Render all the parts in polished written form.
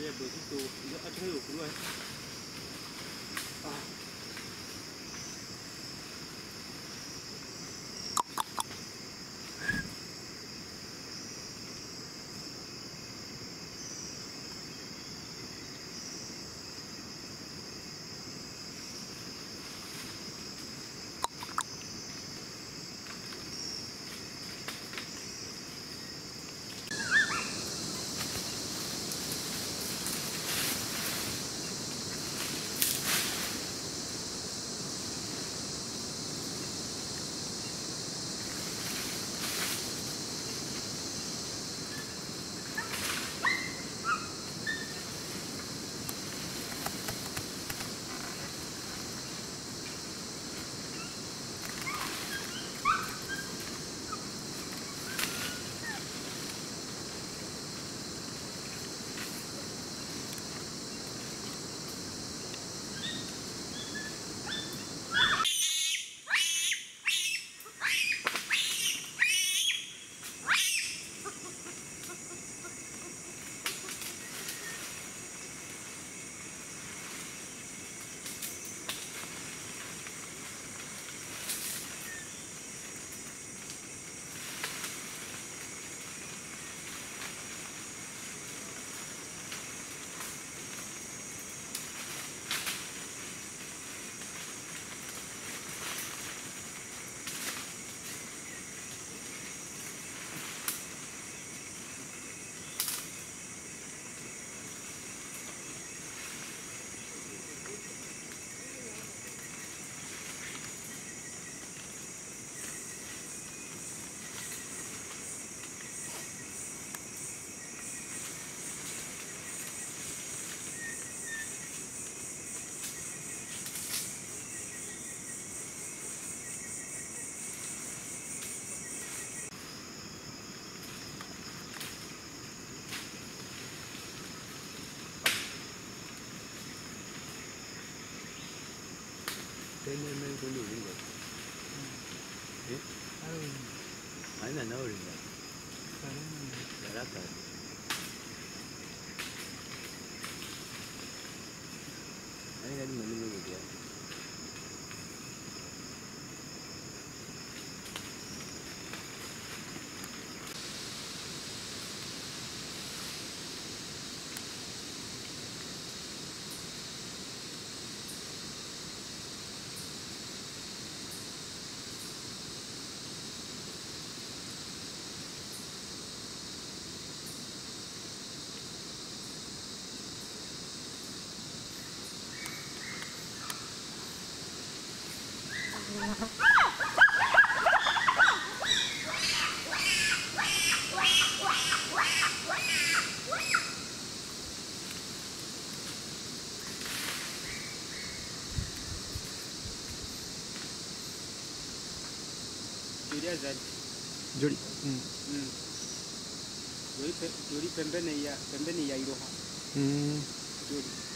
Dia begitu, dia ada loh keluar. Tenement dulu ringgit. Eh? Mana nak ringgit? Daratan. Ada yang mana dulu dia? जोड़ी जोड़ी पेंबे नहीं आई रोहा जोड़ी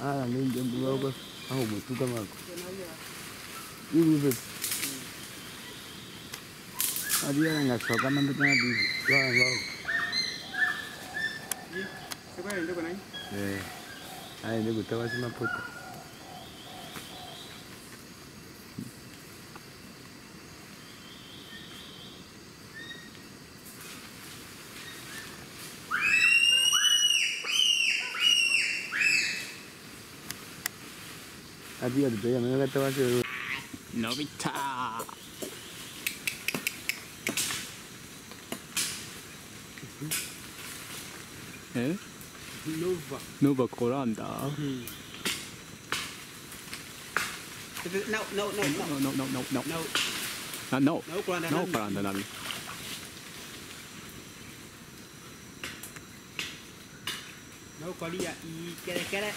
Ah, nem jumbo agora, ah o meu tudo mal. E o bebê? Ali é na soca, mas não tem nada. E você vai ainda com ele? É, ainda com tava assim na porta. Gue Adiós, adiós, ya me voy a hacer. Nobita. ¿Eh? Nova. Nova Coranda. No, no, colilla y quiere.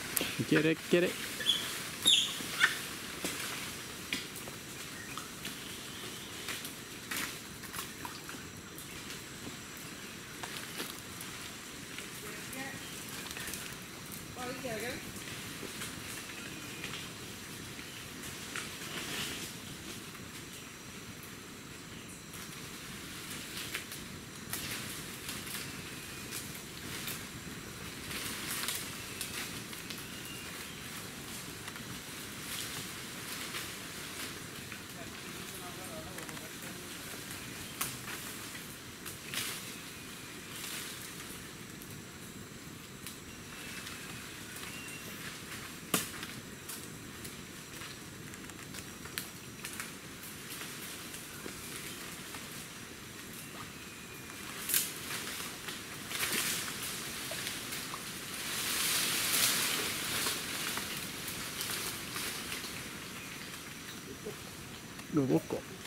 Lo busco.